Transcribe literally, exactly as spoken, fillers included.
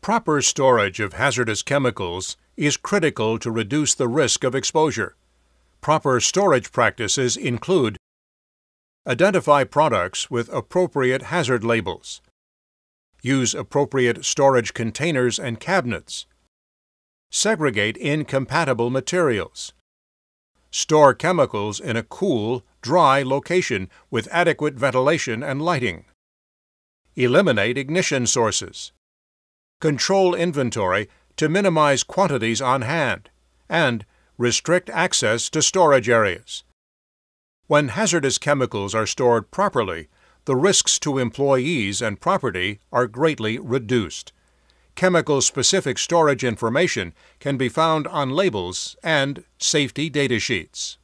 Proper storage of hazardous chemicals is critical to reduce the risk of exposure. Proper storage practices include: identify products with appropriate hazard labels. Use appropriate storage containers and cabinets. Segregate incompatible materials. Store chemicals in a cool, dry location with adequate ventilation and lighting. Eliminate ignition sources. Control inventory to minimize quantities on hand, and restrict access to storage areas. When hazardous chemicals are stored properly, the risks to employees and property are greatly reduced. Chemical-specific storage information can be found on labels and safety data sheets.